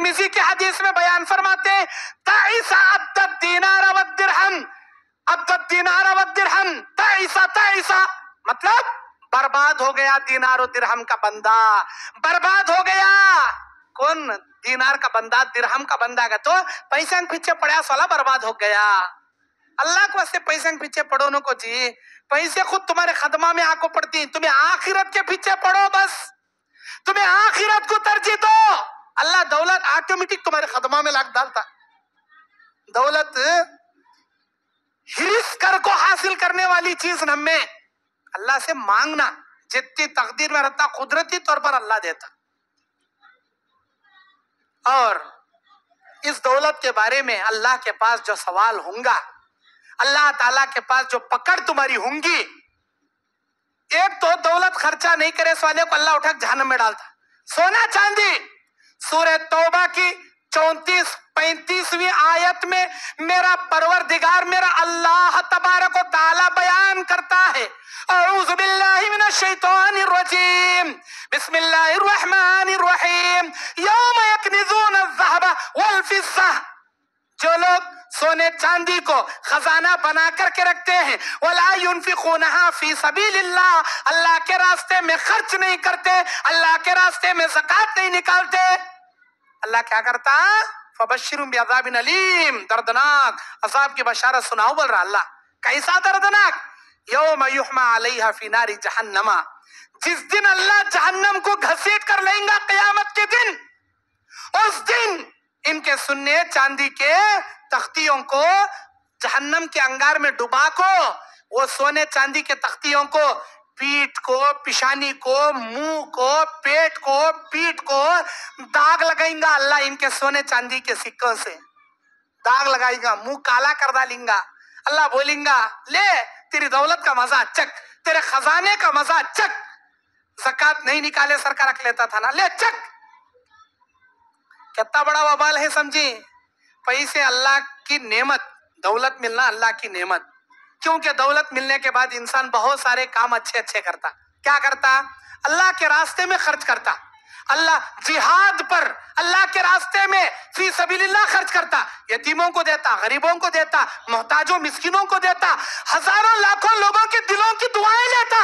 तिर्मिजी की हदीस में बयान फरमाते हैं ताइसा, मतलब बर्बाद हो गया दिनार और दिरहम का बंदा, बर्बाद हो गया। कौन? दिनार का बंदा, दिरहम का बंदा का तो पैसा पीछे पड़ा साला बर्बाद हो गया। अल्लाह को वास्ते पैसे के पीछे पड़ो न को जी, पैसे खुद तुम्हारे खदमा में आंखों पड़ती है, तुम्हें आखिरत के पीछे पड़ो, बस तुम्हें आखिरत को तरजीह दो। अल्लाह दौलत ऑटोमेटिक तुम्हारे खदमा में लाग डालता। दौलत हिरिस कर को हासिल करने वाली चीज हमें अल्लाह से मांगना, जितनी तकदीर में रहता कुदरती तौर पर अल्लाह देता। और इस दौलत के बारे में अल्लाह के पास जो सवाल होंगे, अल्लाह ताला के पास जो पकड़ तुम्हारी होंगी, एक तो दौलत खर्चा नहीं करे इस वाले को अल्लाह उठा जहन्नम में डालता। सोना चांदी, सूरह तौबा की 34-35वीं आयत में मेरा परवरदिगार, मेरा अल्लाह तबारक व तआला बयान करता है, औज़ु बिल्लाहि मिनश्शैतानिर्रजीम बिस्मिल्लाहिर्रहमानिर्रहीम यौम यकनिज़ूनज़-ज़हब वल-फ़िद्दा, जो लोग सोने चांदी को खजाना बना करके रखते हैं, वला युनफिकूनहा फी सबीलिल्लाह, अल्लाह के रास्ते में खर्च नहीं करते, अल्लाह के रास्ते में ज़कात नहीं निकालते, अल्लाह क्या करता? फबश्शिरुम बिअज़ाबिन अलीम, दर्दनाक अज़ाब की बशारत सुनाओ। बोल रहा अल्लाह कैसा दर्दनाक? यौम युहमा अलैहा फी नारी जहन्नमा, जिस दिन अल्लाह जहन्नम को घसीट कर लेगा कयामत के दिन, उस दिन इनके सुन्ने चांदी के तख्तियों को जहन्नम के अंगार में डुबा को, वो सोने चांदी के तख्तियों को पीठ को, पिशानी को, मुंह को, पेट को, पीठ को दाग लगाएगा अल्लाह इनके सोने चांदी के सिक्कों से, दाग लगाएगा, मुंह काला कर डालेगा। अल्लाह बोलेगा ले तेरी दौलत का मजा चक, तेरे खजाने का मजा चक, ज़कात नहीं निकाले सरकार रख लेता था ना, ले चक। कितना बड़ा वबाल है समझी। पैसे अल्लाह की नेमत, दौलत मिलना अल्लाह की नेमत, क्योंकि दौलत मिलने के बाद इंसान बहुत सारे काम अच्छे अच्छे करता। क्या करता? अल्लाह के रास्ते में खर्च करता, अल्लाह जिहाद पर अल्लाह के रास्ते में फी सबीलिल्लाह खर्च करता, यतीमों को देता, गरीबों को देता, मोहताजों मिस्किनों को देता, हजारों लाखों लोगों के दिलों की दुआएं लेता,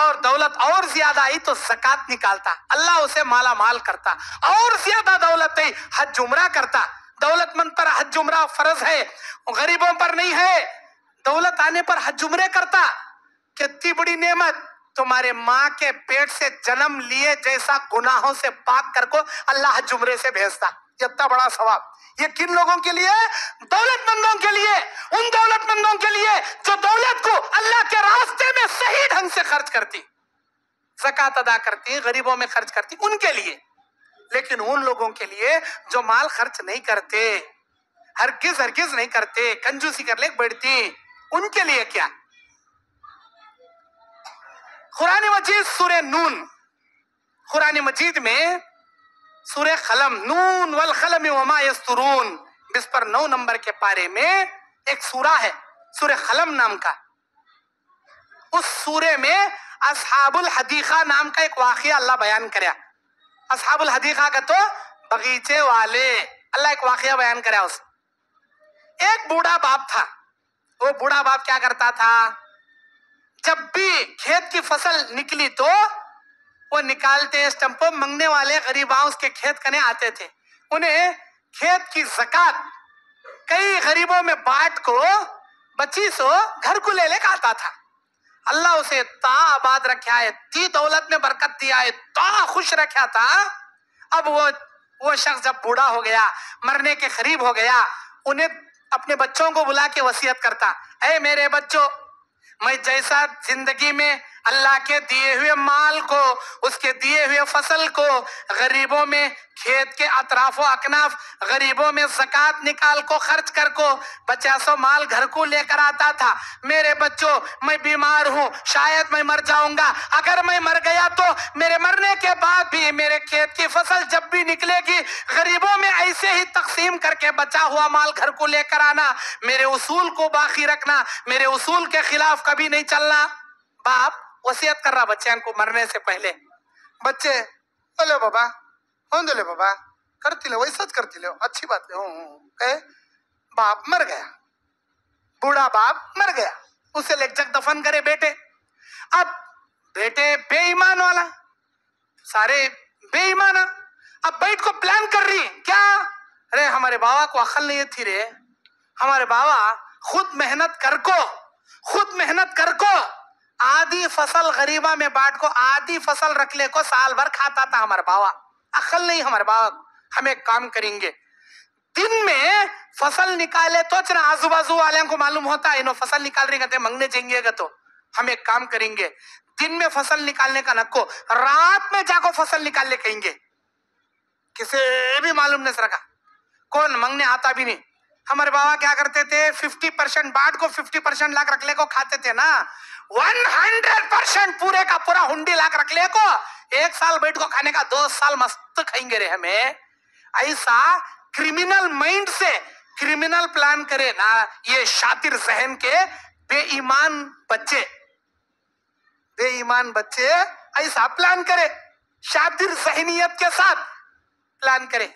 और दौलत और ज्यादा आई तो ज़कात निकालता, अल्लाह उसे माला माल करता, और ज्यादा दौलत आई हज उमरा करता। दौलतमंद पर हज उमरा फर्ज है, गरीबों पर नहीं है। दौलत आने पर हज उमरे करता। कितनी बड़ी नेमत, तुम्हारे माँ के पेट से जन्म लिए जैसा गुनाहों से पाक करको अल्लाह हज उमरे से भेजता। कितना बड़ा सवाब। ये किन लोगों के लिए? दौलतमंदों के लिए, उन दौलतमंदों के लिए जो दौलत को अल्लाह के रास्ते में सही ढंग से खर्च करती, ज़कात अदा करती, गरीबों में खर्च करती, उनके लिए। लेकिन उन लोगों के लिए जो माल खर्च नहीं करते, हरगिज हरगिज नहीं करते, कंजूसी कर ले बढ़ती, उनके लिए क्या? कुरान मजीद सूरह नून, कुरान मजीद में सूरह कलम, नून वल कलम वमा यस्तरून, 9 नंबर के पारे में एक सूरा है सूरह कलम नाम का। उस सूरह में असहाबुल हदीका नाम का एक वाकया अल्लाह बयान करया। असहाबुल हदीका का तो बगीचे वाले, अल्लाह एक वाकया बयान करया। उस एक बूढ़ा बाप था, वो बूढ़ा बाप क्या करता था? जब भी खेत की फसल निकली तो वो निकालते स्टम्पों, मंगने वाले गरीबा उसके खेत कने आते थे, उन्हें खेत की ज़कात कई गरीबों में बांट को 2500 घर को ले लेकर आता था। अल्लाह उसे ता आबाद रखा है, ती दौलत में बरकत दिया है, ता खुश रखा था। अब वो शख्स जब बूढ़ा हो गया, मरने के करीब हो गया, उन्हें अपने बच्चों को बुला के वसीयत करता, ऐ मेरे बच्चों, मैं जैसा जिंदगी में अल्लाह के दिए हुए माल को, उसके दिए हुए फसल को गरीबों में, खेत के अतराफ अकनाफ गरीबों में ज़कात निकाल को खर्च कर को 500 माल घर को लेकर आता था, मेरे बच्चों मैं बीमार हूँ, शायद मैं मर जाऊंगा, अगर मैं मर गया तो मेरे मरने के बाद भी मेरे खेत की फसल जब भी निकलेगी गरीबों में ऐसे ही तकसीम करके बचा हुआ माल घर को लेकर आना, मेरे उसूल को बाकी रखना, मेरे उसूल के खिलाफ कभी नहीं चलना। बाप वसीयत कर रहा बच्चे को मरने से पहले। बच्चे बोले बाबा, होने दो ले बाबा, करती लो, वैसा करती लो, अच्छी बात है। बाप मर गया, बूढ़ा बाप मर गया, उसे लेकर दफन करे बेटे। अब बेटे बेईमान वाला, सारे बेईमाना। अब बैठ को प्लान कर रही है क्या, अरे हमारे बाबा को अकल नहीं थी रे, हमारे बाबा खुद मेहनत कर को आधी फसल गरीबा में बांट को आधी फसल रखले को साल भर खाता था हमारे बाबा। अकल नहीं हमारे बाबा को, हम एक काम करेंगे, दिन में फसल निकाले तो ना आजू बाजू वाले को मालूम होता है, इन्हों फसल निकाल रही कहते मंगने जाएंगे तो। हम एक काम करेंगे, दिन में फसल निकालने का नको, रात में जाको फसल निकालने कहेंगे, किसे भी मालूम नहीं रखा, कौन मंगने आता भी नहीं। हमारे बाबा क्या करते थे, 50% बाट को 50% लाख रखले को खाते थे ना, 100% पूरे का पूरा हुंडी लाख रखले को एक साल बैठ को खाने का, 2 साल मस्त खाएंगे रे। हमें ऐसा क्रिमिनल माइंड से क्रिमिनल प्लान करे ना ये शातिर जहन के बेईमान बच्चे ऐसा प्लान करे, शातिर जहनियत के साथ प्लान करे।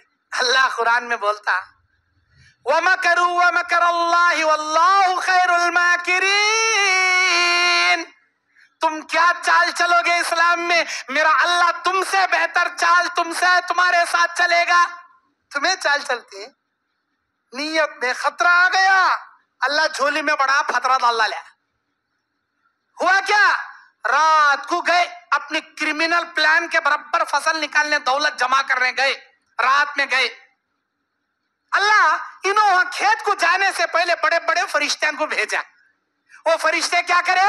अल्लाह कुरान में बोलता, वमकरू वमकर अल्लाह वल्लाहु खैरुल माकिरीन। तुम क्या चाल चलोगे इस्लाम में, मेरा अल्लाह तुमसे बेहतर चाल तुमसे तुम्हारे साथ चलेगा। तुम्हें चाल चलती नीयत में खतरा आ गया, अल्लाह झोली में बड़ा खतरा डाल लिया। हुआ क्या, रात को गए अपने क्रिमिनल प्लान के बराबर फसल निकालने, दौलत जमा करने गए, रात में गए। अल्लाह इन्हों खेत को जाने से पहले बड़े बड़े फरिश्तों को भेजा, वो फरिश्ते क्या करे,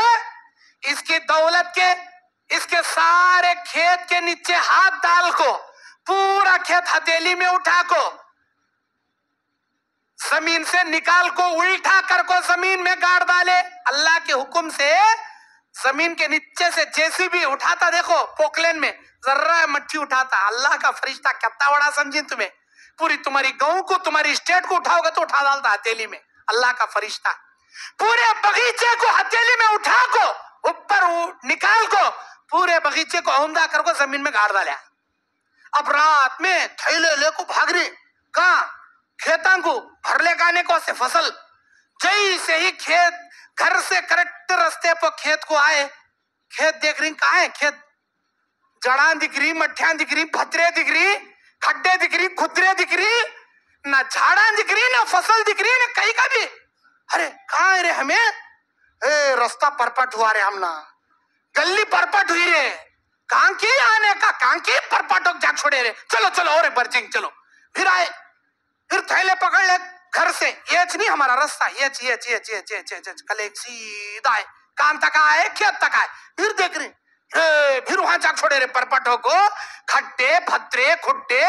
इसकी दौलत के इसके सारे खेत के नीचे हाथ डाल को पूरा खेत हथेली में उठा को जमीन से निकाल को उल्टा कर को जमीन में गाड़ डाले। अल्लाह के हुक्म से जमीन के नीचे से जेसीबी उठाता, देखो पोकलेन में जर्रा मट्टी उठाता। अल्लाह का फरिश्ता कितना बड़ा समझी तुम्हें, पूरी तुम्हारी गांव को तुम्हारी स्टेट को उठाओगे तो उठा डालता हथेली में। अल्लाह का फरिश्ता पूरे बगीचे को हथेली में उठा को ऊपर निकाल को पूरे बगीचे को औंधा कर को जमीन में गाड़ डाला। अब रात में थैले लेको भाग रही कहा खेतों को भर ले गाने को से फसल। जैसे ही खेत घर से करेक्ट रास्ते पर खेत को आए, खेत देख रही कहा है खेत, जड़ा दिख रही, मठिया दिख रही, फतरे दिख रही, खड्डे दिख रही, खुदरे दिख रही, ना झाड़ा दिख रही, ना फसल दिख रही, ना कहीं का भी। अरे कहा रे हमें, ए रास्ता परपट हुआ रे, हम ना गली परपट हुई रे, कांकी आने का कांकी परपाटोक जाग छोड़े रे, चलो चलो और बर्जिंग चलो। फिर आए, फिर थैले पकड़ ले घर से, ये नहीं हमारा रास्ता, ये कल एक सीधा है, काम तक आए खेत तक आए। फिर देख रहे, फिर वहां जाग छोड़े रे परपाटों को, खट्टे फतरे खुट्टे,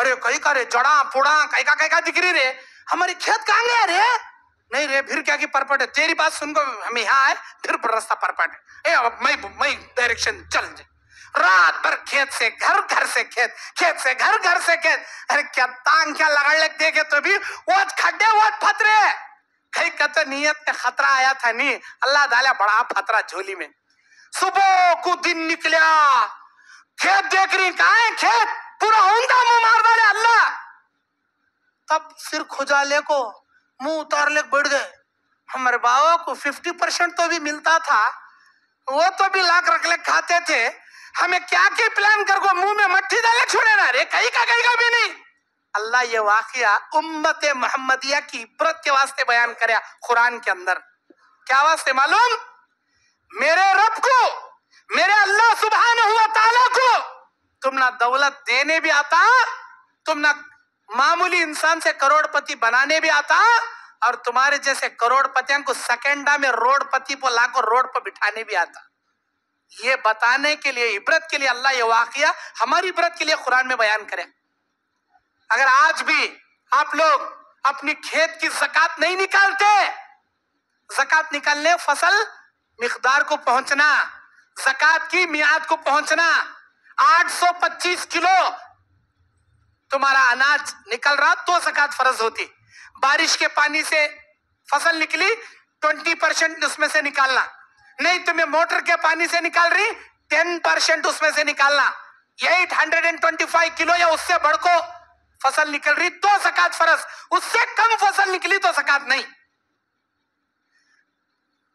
अरे कहीं का रे जड़ा पुड़ा कहीं का दिख रही रे, हमारे खेत कहाँ गया रे, नहीं रे फिर क्या की परपट है, तेरी बात सुनको हम यहाँ आए, फिर रास्ता परपट है, मैं डायरेक्शन चल जाए। रात भर खेत से घर, घर से खेत, खेत से घर, घर से खेत। अरे क्या तांग क्या लगा लग देखे तो भी वो खड्डे वो फतरे, कहीं का तो नियत में खतरा आया था नहीं, अल्लाह डाला बड़ा फतरा झोली में। सुबह को दिन निकला, खेत देख रही कहा है खेत पूरा ऊंधा मुंह मार डाले अल्लाह। तब सिर खुजाले को मुंह उतार ले बैठ गए। हमारे बाबा को 50% तो भी मिलता था, वो तो भी लाख रख ले खाते थे। हमें क्या के प्लान कर को मुंह में मट्टी डाले छोड़े ना रे, कहीं का भी नहीं। अल्लाह ये वाकया उम्मत मोहम्मदिया की इब्रत के वास्ते बयान करे कुरान के अंदर। क्या वास्ते मालूम, मेरे रब को, मेरे अल्लाह सुब्हानहु व तआला को तुम ना दौलत देने भी आता, तुम ना मामूली इंसान से करोड़पति बनाने भी आता, और तुम्हारे जैसे करोड़पतियों को सेकेंडा में रोडपति पर लाखों रोड पर बिठाने भी आता। ये बताने के लिए, इबरत के लिए अल्लाह ये वाकया हमारी इबरत के लिए कुरान में बयान करे। अगर आज भी आप लोग अपनी खेत की ज़कात नहीं निकालते, ज़कात निकालने फसल मिकदार को पहुंचना, ज़कात की मियाद को पहुंचना, 825 किलो तुम्हारा अनाज निकल रहा तो ज़कात फर्ज होती। बारिश के पानी से फसल निकली 20% उसमें से निकालना, नहीं तुम्हें मोटर के पानी से निकाल रही 10% उसमें से निकालना, 825 किलो या उससे बढ़ को फसल निकल रही, दो सकात फर्ज, उससे कम फसल निकली तो सकात नहीं।